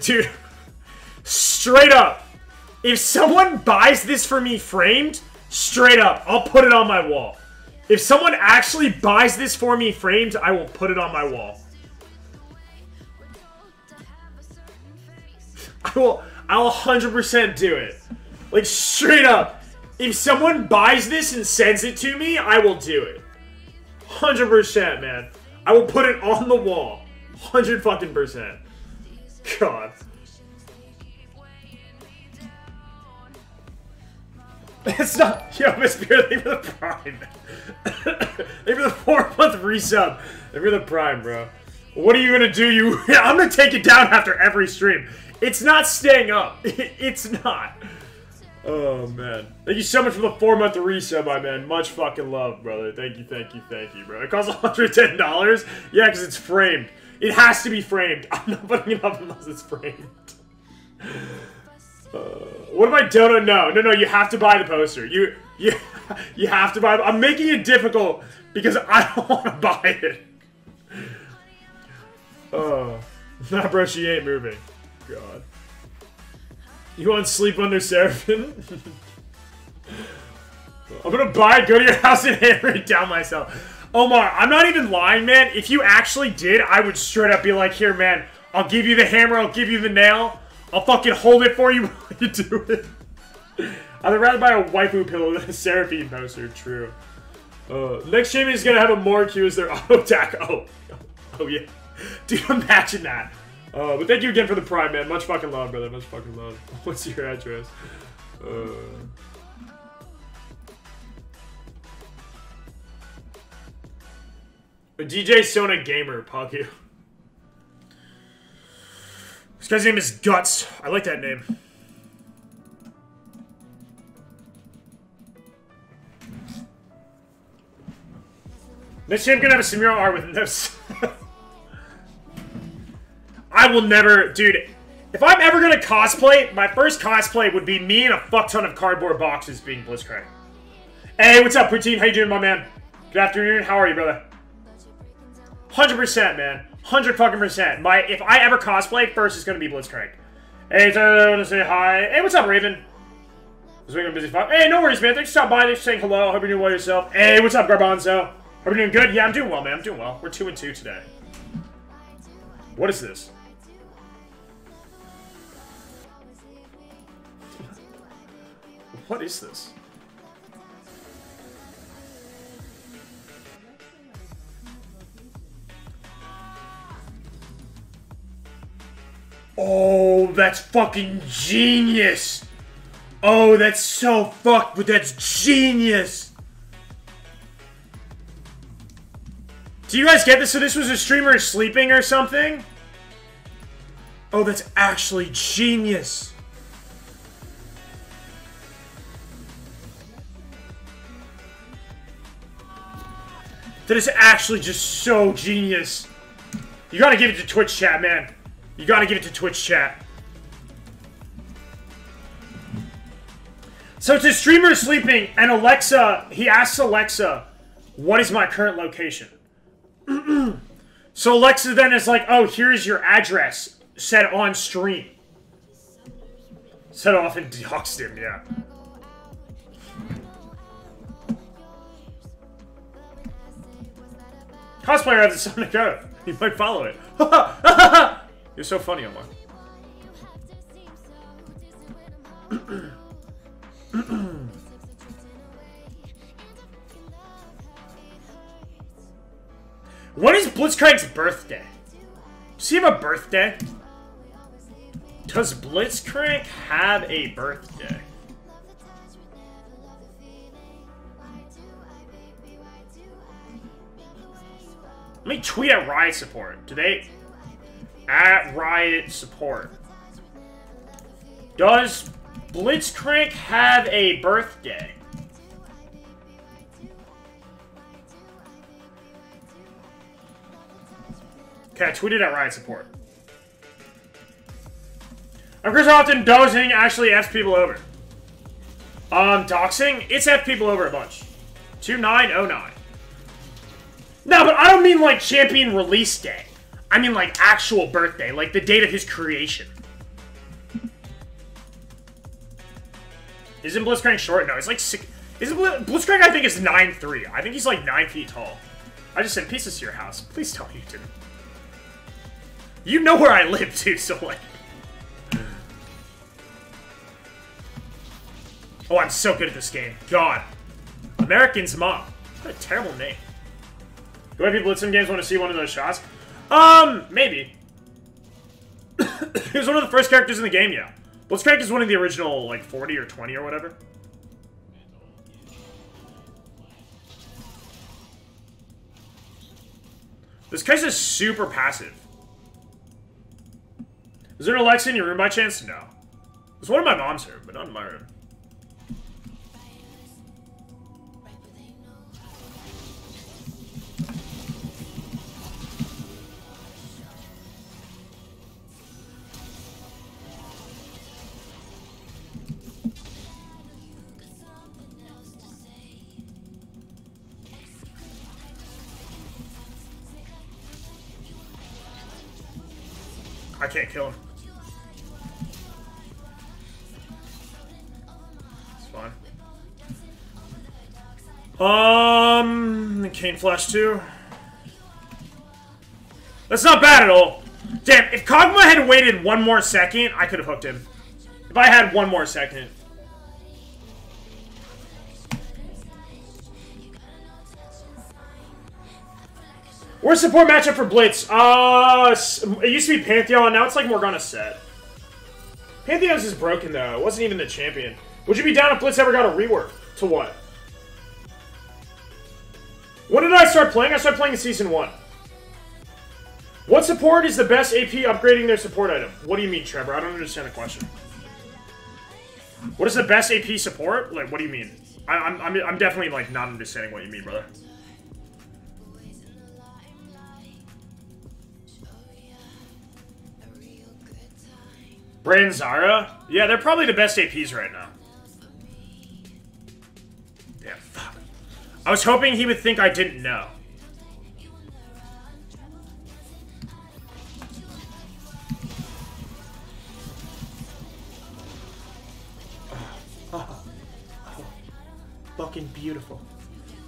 Dude, straight up, if someone buys this for me framed, straight up, I'll put it on my wall. If someone actually buys this for me framed, I will put it on my wall. I'll 100% do it. Like, straight up, if someone buys this and sends it to me, I will do it. 100%, man. I will put it on the wall. 100 fucking %. God. It's not. Yo, Miss Beer, thank you for the prime. Thank you for the 4-month resub. Thank you for the prime, bro. What are you gonna do? You? I'm gonna take it down after every stream. It's not staying up. It's not. Oh man! Thank you so much for the 4-month resub, my man. Much fucking love, brother. Thank you, thank you, thank you, bro. It costs $110. Yeah, because it's framed. It has to be framed. I'm not putting it up unless it's framed. What about Dota? No. You have to buy the poster. You have to buy. I'm making it difficult because I don't want to buy it. Oh, nah, bro. She ain't moving. God. You want Sleep Under Seraphim? I'm gonna buy it, go to your house, and hammer it down myself. Omar, I'm not even lying, man. If you actually did, I would straight up be like, here, man, I'll give you the hammer, I'll give you the nail. I'll fucking hold it for you while you do it. I'd rather buy a waifu pillow than a Seraphim poster, true. Next champion is gonna have a more Q as their auto attack. Oh yeah. Dude, imagine that. But thank you again for the prime, man. Much fucking love, brother. Much fucking love. What's your address? DJ Sona Gamer, Pog you. This guy's name is Guts. I like that name. Next game, I'm gonna have a Samira R with this. I will never, dude, if I'm ever gonna cosplay, my first cosplay would be me in a fuck ton of cardboard boxes being Blitzcrank. Hey, what's up, Poutine? How you doing, my man? Good afternoon. How are you, brother? 100%, man. 100 fucking %. If I ever cosplay, first it's gonna be Blitzcrank. Hey, I wanna say hi. Hey, what's up, Raven? This week I'm busy. Hey, no worries, man. Thanks for stopping by. Thanks for saying hello. Hope you're doing well yourself. Hey, what's up, Garbanzo? Hope you're doing good. Yeah, I'm doing well, man. I'm doing well. We're 2-2 today. What is this? What is this? Oh, that's fucking genius! Oh, that's so fucked, but that's genius! Do you guys get this? So this was a streamer sleeping or something? Oh, that's actually genius! That is actually just so genius. You gotta give it to Twitch chat, man. You gotta give it to Twitch chat. So it's a streamer sleeping, and Alexa, he asks Alexa, what is my current location? So Alexa then is like, oh, here's your address, said on stream. Set off and doxed him, yeah. Cosplayer has a Sonic Earth. You might follow it. You're so funny, Omar. When is Blitzcrank's birthday? Does he have a birthday? Does Blitzcrank have a birthday? Let me tweet at Riot Support. Do they? At Riot Support. Does Blitzcrank have a birthday? Okay, I tweeted at Riot Support. I'm Chris Often. Dozing actually F's people over. Doxing? It's F people over a bunch. 2909. No, but I don't mean like champion release day. I mean, like, actual birthday. Like, the date of his creation. Isn't Blitzcrank short? No, it's like six... Isn't Blitzcrank, I think, is 9'3". I think he's, like, 9 feet tall. I just sent pieces to your house. Please tell me you didn't. You know where I live, too, so, like... Oh, I'm so good at this game. God. American's Mom. What a terrible name. Do I have people at Sim Games want to see one of those shots? Maybe. He was one of the first characters in the game, yeah. Blitzcrank is one of the original, like, 40 or 20 or whatever. This case is super passive. Is there an Alexa in your room by chance? No. It's one of my mom's room, but not in my room. I can't kill him. It's fine. Kane Flash 2. That's not bad at all. Damn, if Kog'Maw had waited one more second, I could have hooked him. If I had one more second. Worst support matchup for Blitz? It used to be Pantheon, now it's like Morgana Set. Pantheon's is broken though, it wasn't even the champion. Would you be down if Blitz ever got a rework? To what? When did I start playing? I started playing in Season 1. What support is the best AP upgrading their support item? What do you mean, Trevor? I don't understand the question. What is the best AP support? Like, what do you mean? I'm definitely like not understanding what you mean, brother. Brand Zara? Yeah, they're probably the best APs right now. Damn, fuck. I was hoping he would think I didn't know. Oh, fucking beautiful.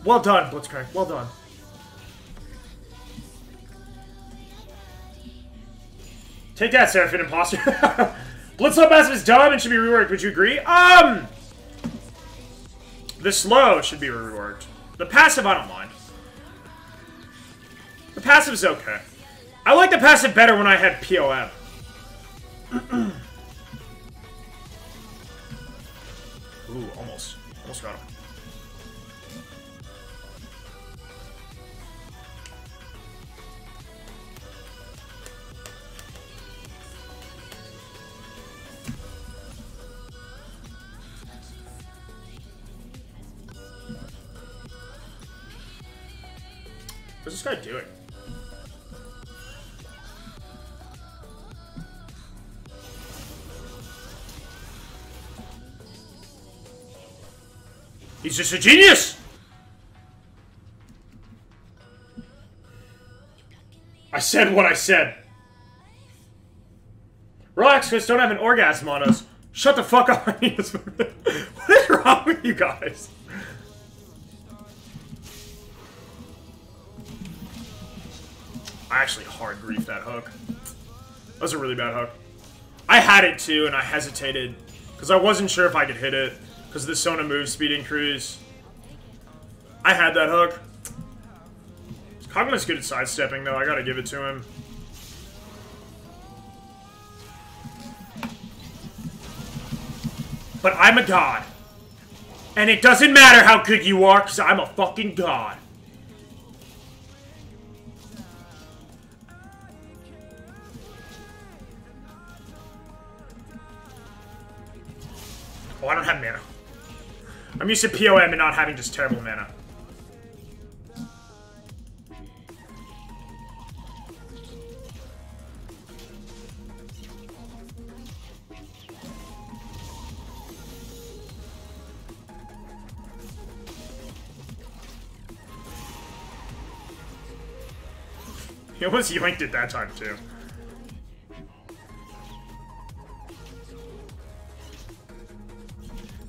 Well done, Blitzcrank. Well done. Take that, Seraphine Imposter. Blitz slow passive is dumb and should be reworked. Would you agree? The slow should be reworked. The passive, I don't mind. The passive's okay. I like the passive better when I had POM. Ooh, almost. Almost got him. What's this guy doing? He's just a genius! I said what I said. Relax, Chris, don't have an orgasm on us. Shut the fuck up, I need this. What is wrong with you guys? I actually hard griefed that hook. That was a really bad hook. I had it too, and I hesitated because I wasn't sure if I could hit it because of the Sona move speed increase. I had that hook. Kog'Maw's good at sidestepping though. I gotta give it to him. But I'm a god, and it doesn't matter how good you are because I'm a fucking god. Oh, I don't have mana. I'm used to POM and not having just terrible mana. He almost yoinked it that time, too.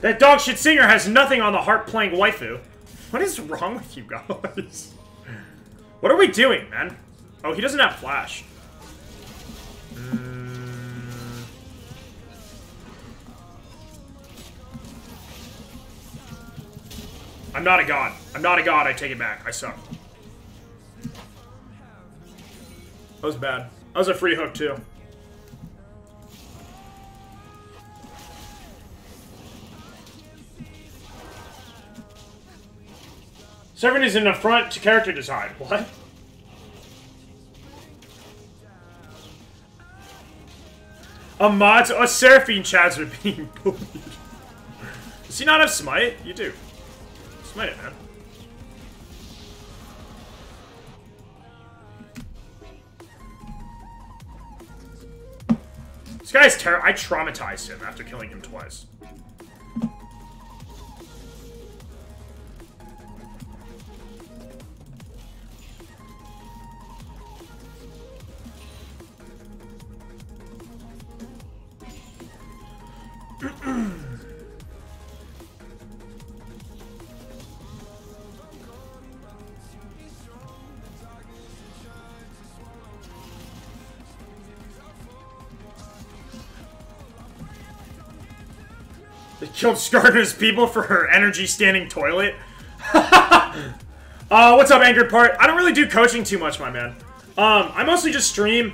That dog shit singer has nothing on the harp playing waifu. What is wrong with you guys? What are we doing, man? Oh, he doesn't have flash. I'm not a god. I'm not a god. I take it back. I suck. That was bad. That was a free hook, too. Seven is an affront to character design. What? A mod, a Seraphine Chads are being bullied. Does he not have smite? You do. Smite it, man. This guy's terrible. I traumatized him after killing him twice. They killed Skarner's people for her energy standing toilet. What's up, Angered Part? I don't really do coaching too much, my man. I mostly just stream.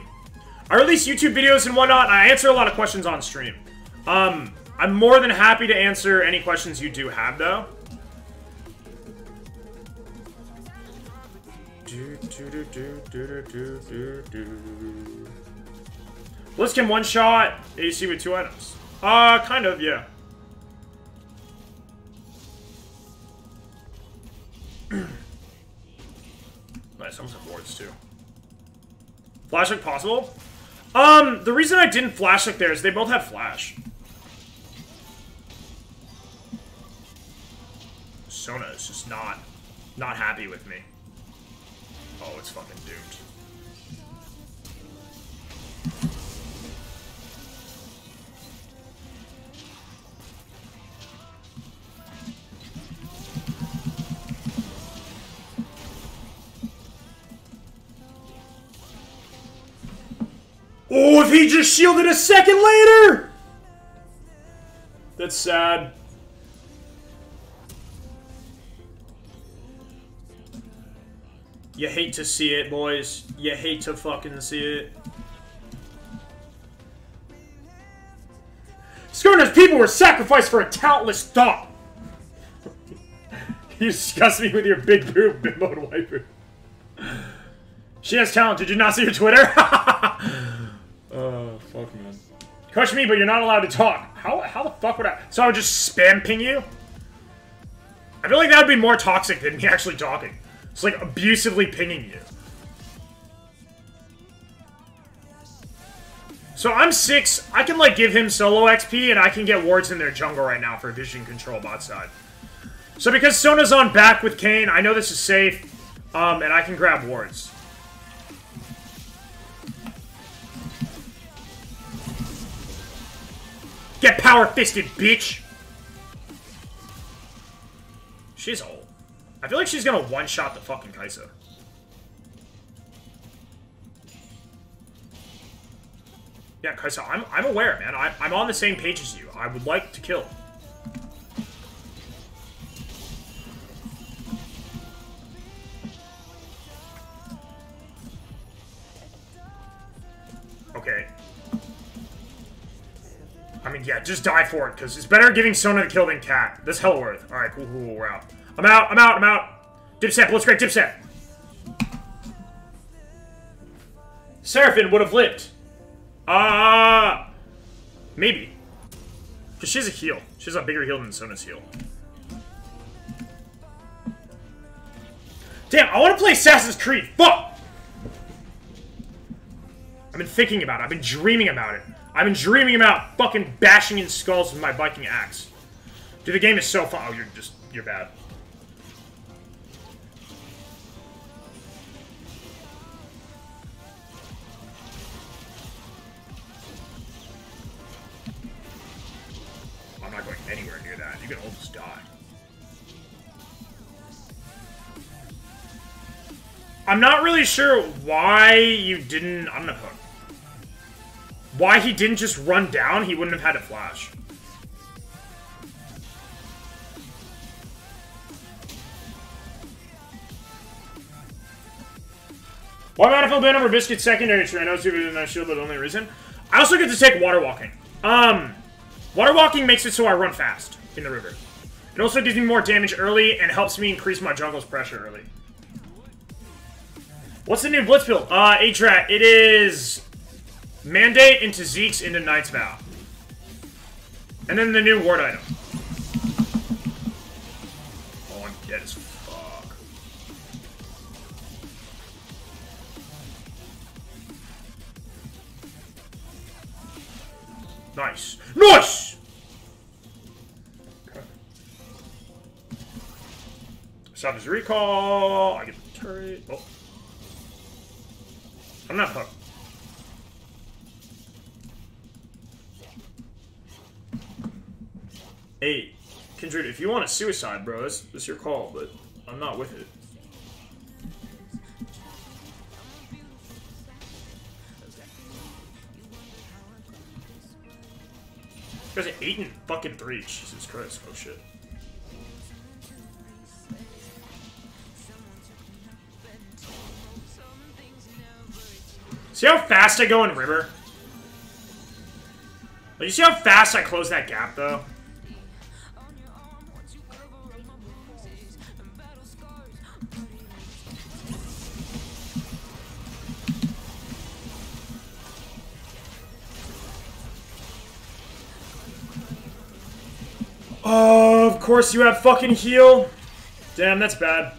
I release YouTube videos and whatnot, and I answer a lot of questions on stream. I'm more than happy to answer any questions you do have, though. Blitz can one-shot AC with 2 items. Kind of, yeah. Nice, I'm some boards too. Flash hook possible? The reason I didn't flash hook there is they both have flash. Sona is just not happy with me. Oh, it's fucking doomed. Oh, if he just shielded a second later! That's sad. You hate to see it, boys. You hate to fucking see it. Skarner's people were sacrificed for a talentless thought. You disgust me with your big boob, bimbo and wiper. She has talent. Did you not see her Twitter? Oh, fuck, man. Crush me, but you're not allowed to talk. How the fuck would I... So I would just spam ping you? I feel like that would be more toxic than me actually talking. It's like abusively pinging you. So I'm 6. I can, like, give him solo XP, and I can get wards in their jungle right now for vision control bot side. So because Sona's on back with Kayn, I know this is safe, and I can grab wards. Get power-fisted, bitch! She's old. I feel like she's gonna one-shot the fucking Kai'Sa. Yeah, Kai'Sa, I'm aware, man. I'm on the same page as you. I would like to kill. Okay. I mean, yeah, just die for it, because it's better giving Sona the kill than Cat. That's Hellworth. Alright, cool, we're out. I'm out, I'm out, I'm out! Dipset, Blitzcrank, Dipset! Seraphine would have lived. Maybe. Because she's a heal. She's a bigger heal than Sona's heal. Damn, I want to play Assassin's Creed! Fuck! I've been thinking about it. I've been dreaming about it. I've been dreaming about fucking bashing in skulls with my Viking axe. Dude, the game is so fun. Oh, you're bad. anywhere near that, you can almost die. I'm not really sure why you didn't... I'm gonna hook. Why he didn't just run down, he wouldn't have had to flash. Why Battlefield ban over Biscuit's secondary tree? I know it's in that shield, but the only reason. I also get to take water walking. Water walking makes it so I run fast in the river. It also gives me more damage early and helps me increase my jungle's pressure early. What's the new Blitz build? A-Trat, it is Mandate into Zeke's into Knight's Vow. And then the new ward item. Oh, I'm dead as fuck. Nice. Nice! Okay. Stop his recall. I get the turret. Oh. I'm not hooked. Hey, Kindred, if you want a suicide, bro, that's your call, but I'm not with it. You guys are 8 and fucking 3, Jesus Christ, oh shit. See how fast I go in river? Like, you see how fast I close that gap, though? Oh, of course you have fucking heal. Damn, that's bad.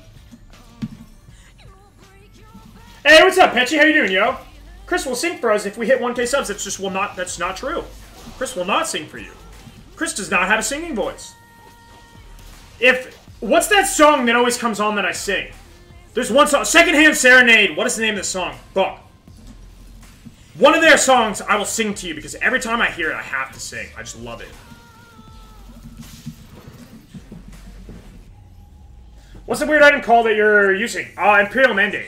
Hey, what's up, Petchy? How you doing, yo? Chris will sing for us if we hit 1K subs. That's just will not. That's not true. Chris will not sing for you. Chris does not have a singing voice. If what's that song that always comes on that I sing? There's one song, Secondhand Serenade. What is the name of the song? Fuck. One of their songs I will sing to you because every time I hear it, I have to sing. I just love it. What's the weird item call that you're using? Imperial Mandate.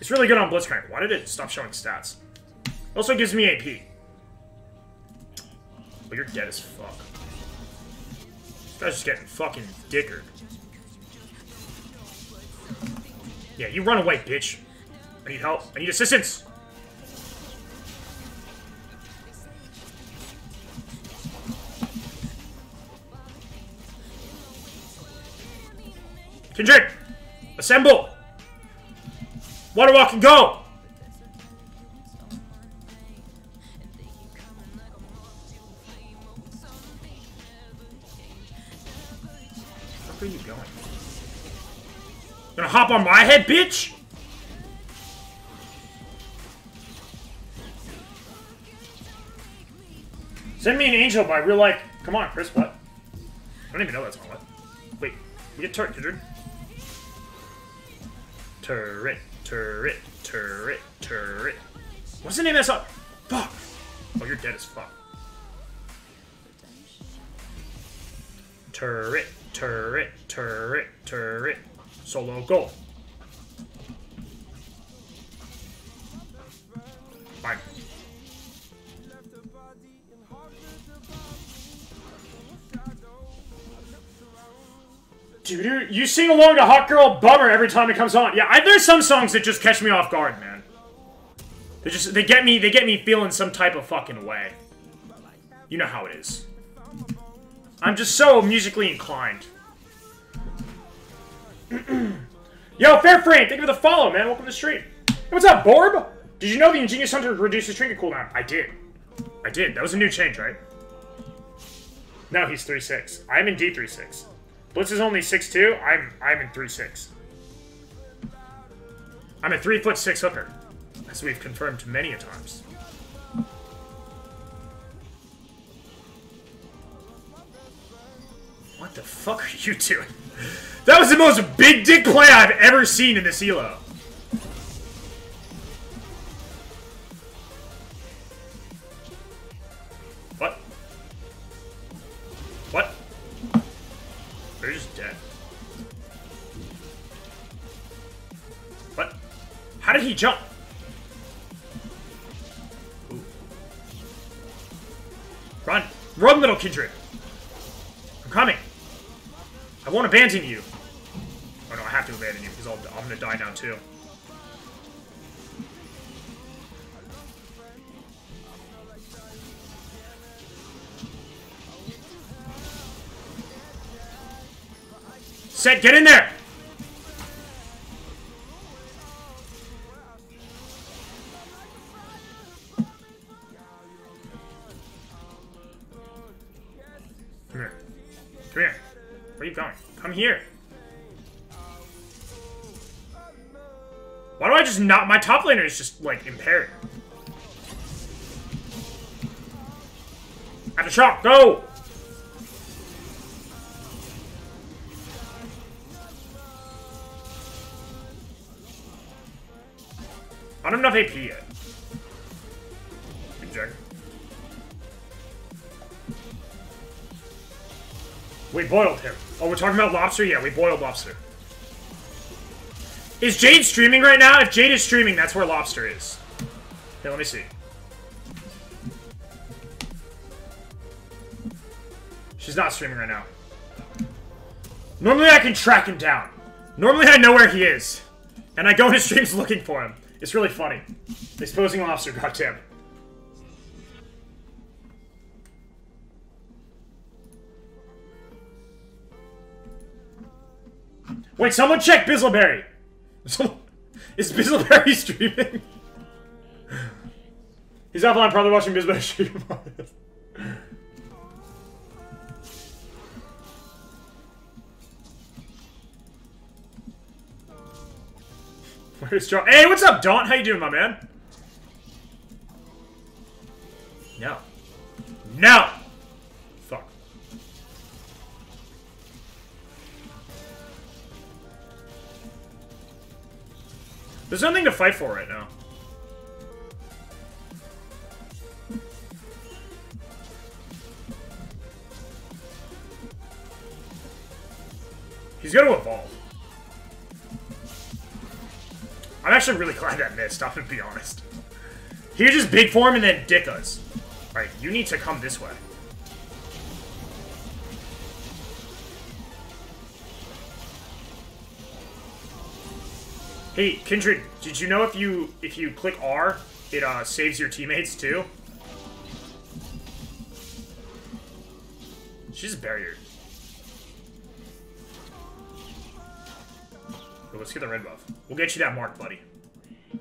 It's really good on Blitzcrank. Why did it stop showing stats? Also gives me AP. But you're dead as fuck. This guy's just getting fucking dickered. Yeah, you run away, bitch. I need help. I need assistance. Kindred! Assemble! Water walk and go! Where are you going? Gonna hop on my head, bitch? Send me an angel by real like. Come on, Chris, what? I don't even know that's my what. Wait, we get turret, Kindred. Turret. Turret, turret, turret. What's the name of that song? Fuck. Oh, you're dead as fuck. Turret, turret, turret, turret. Solo goal. Fine. Dude, you sing along to Hot Girl Bummer every time it comes on. Yeah, there's some songs that just catch me off guard, man. They get me feeling some type of fucking way. You know how it is. I'm just so musically inclined. Yo, Fair Frame, thank you for the follow, man. Welcome to the stream. Hey, what's up, Borb? Did you know the Ingenious Hunter reduces trinket cooldown? I did. I did. That was a new change, right? Now he's 3-6. I'm in D3-6. Blitz is only 6'2". I'm in 3'6". I'm a 3'6" hooker, as we've confirmed many a times. What the fuck are you doing? That was the most big dick play I've ever seen in this elo. What? Free jump! Ooh. Run! Run, little Kindred! I'm coming! I won't abandon you! Oh no, I have to abandon you, because I'm gonna die now, too. Set, get in there! Come here. Where are you going? Come here. Why do I just not? My top laner is just, like, impaired. Have a shot. Go! I don't have enough AP yet. Exactly. We boiled him. Oh, we're talking about Lobster? Yeah, we boiled Lobster. Is Jade streaming right now? If Jade is streaming, that's where Lobster is. Okay, let me see. She's not streaming right now. Normally I can track him down. Normally I know where he is. And I go into streams looking for him. It's really funny. Exposing Lobster, goddamn. Wait, someone check Bizzleberry! Is Bizzleberry streaming? He's offline, probably watching Bizzleberry stream. Where's John? Hey, what's up, Daunt? How you doing, my man? No. No! Fuck. There's nothing to fight for right now. He's gonna evolve. I'm actually really glad that missed, I'm gonna be honest. He just big form and then dick us. Alright, you need to come this way. Hey, Kindred, did you know if you click R, it saves your teammates too? She's a barrier. But let's get the red buff. We'll get you that mark, buddy. You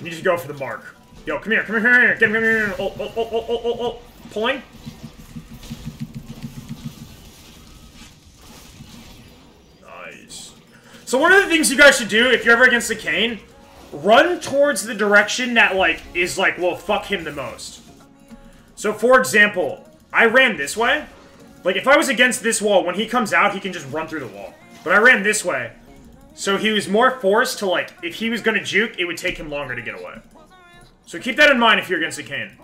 need to go for the mark. Yo, come here. Get him. Oh. Pulling. Nice. So one of the things you guys should do if you're ever against the Kayn, run towards the direction that, like, is, like, well, fuck him the most. So, for example, I ran this way. Like, if I was against this wall, when he comes out, he can just run through the wall. But I ran this way, so he was more forced to, like, if he was going to juke, it would take him longer to get away. So keep that in mind if you're against a Kayn.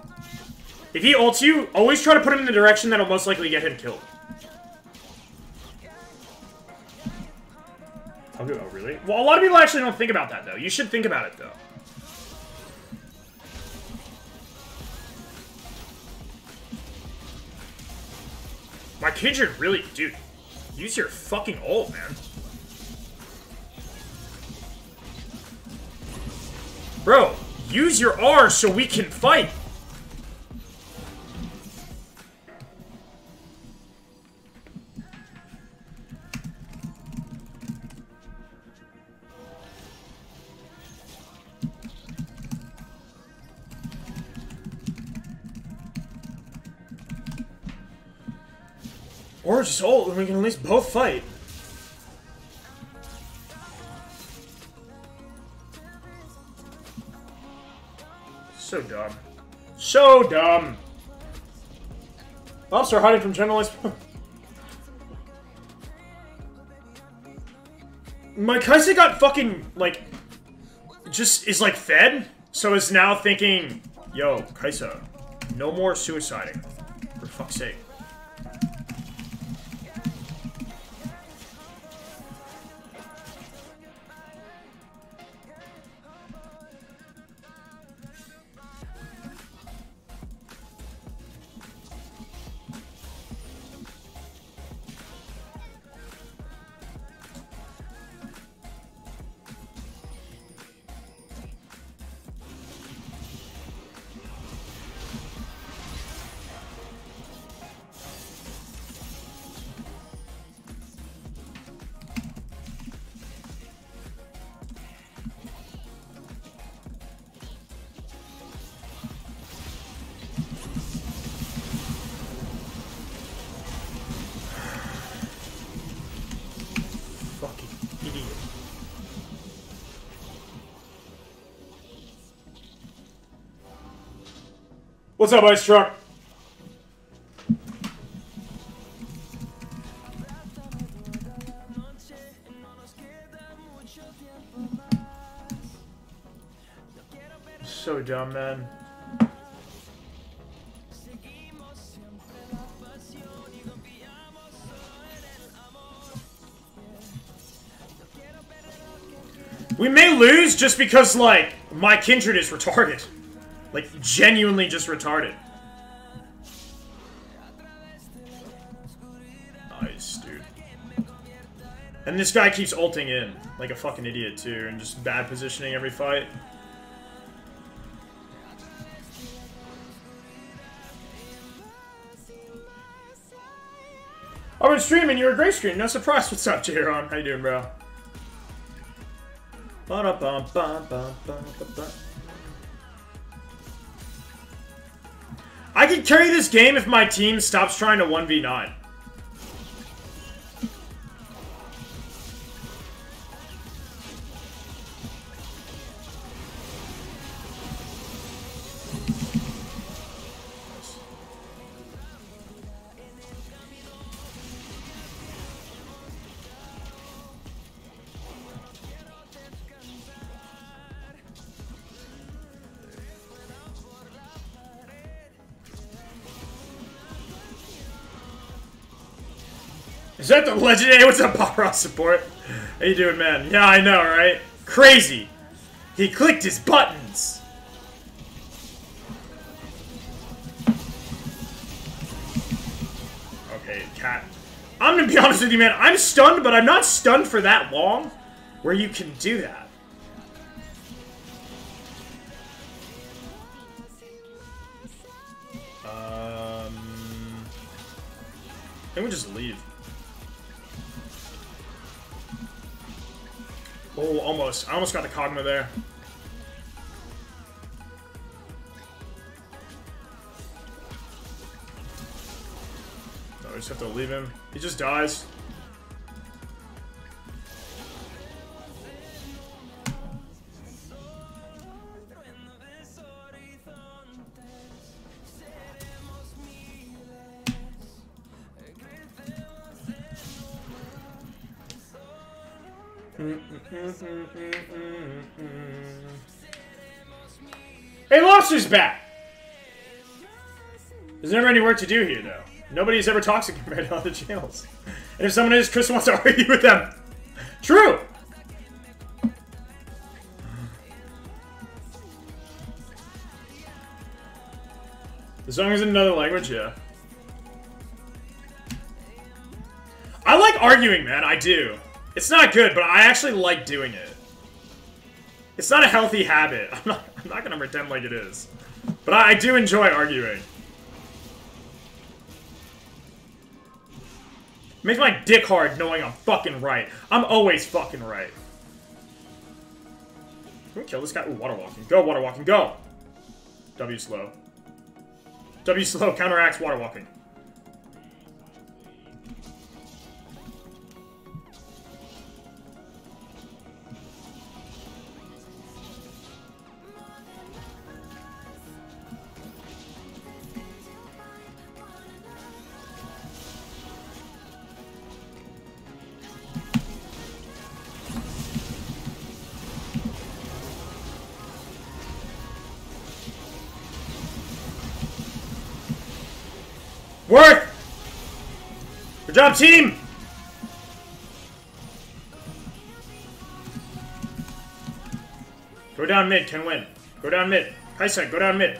If he ults you, always try to put him in the direction that'll most likely get him killed. Oh, really? Well, a lot of people actually don't think about that, though. You should think about it, though. My Kindred really... Dude, use your fucking ult, man. Bro, use your R so we can fight. Or just ult, and we can at least both fight. So dumb. So dumb! Lobster hiding from generalized... My Kai'Sa got fucking, like... Just is, like, fed, so is now thinking... Yo, Kai'Sa, no more suiciding. For fuck's sake. What's up, Ice Truck? So dumb, man. We may lose just because, like, my kindred is retarded. Like, genuinely just retarded. Nice, dude. And this guy keeps ulting in, like a fucking idiot, too, and just bad positioning every fight. I've been streaming, you were gray screen, no surprise. What's up, Jaron? How you doing, bro? I could carry this game if my team stops trying to 1v9. Is that the legend? Hey, what's up, Pop Ross support? How you doing, man? Yeah, I know, right? Crazy. He clicked his buttons. Okay, cat. I'm gonna be honest with you, man. I'm stunned, but I'm not stunned for that long where you can do that. I think we just leave. Oh, almost. I almost got the Kog'Maw there. No, we just have to leave him. He just dies. Hey, Lobster's back! There's never any work to do here, though. Nobody's ever toxic compared to other channels. And if someone is, Chris wants to argue with them. True! The song is in another language, yeah. I like arguing, man. I do. It's not good, but I actually like doing it. It's not a healthy habit. I'm not gonna pretend like it is. But I do enjoy arguing. It makes my dick hard knowing I'm fucking right. I'm always fucking right. Can we kill this guy? Ooh, water walking. Go, water walking, go! W slow. W slow counteracts water walking. Work! Good job, team! Go down mid, can win. Go down mid. Kaisa, go down mid.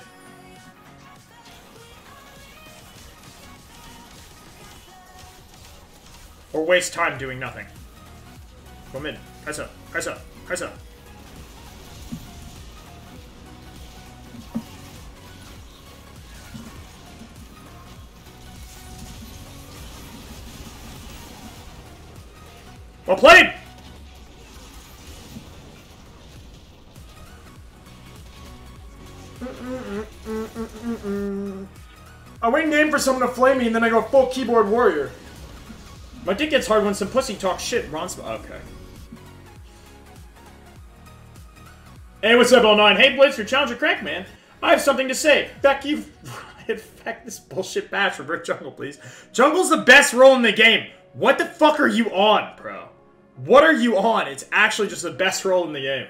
Or waste time doing nothing. Go mid. Kaisa, Kaisa, Kaisa. Well played! I wait in game for someone to flame me and then I go full keyboard warrior. My dick gets hard when some pussy talks shit. Ron's okay. Hey, what's up, 09? Hey, Blitz, your challenger crank, man. I have something to say. Back you. In fact, this bullshit bash. Revert jungle, please. Jungle's the best role in the game. What the fuck are you on, bro? What are you on? It's actually just the best role in the game.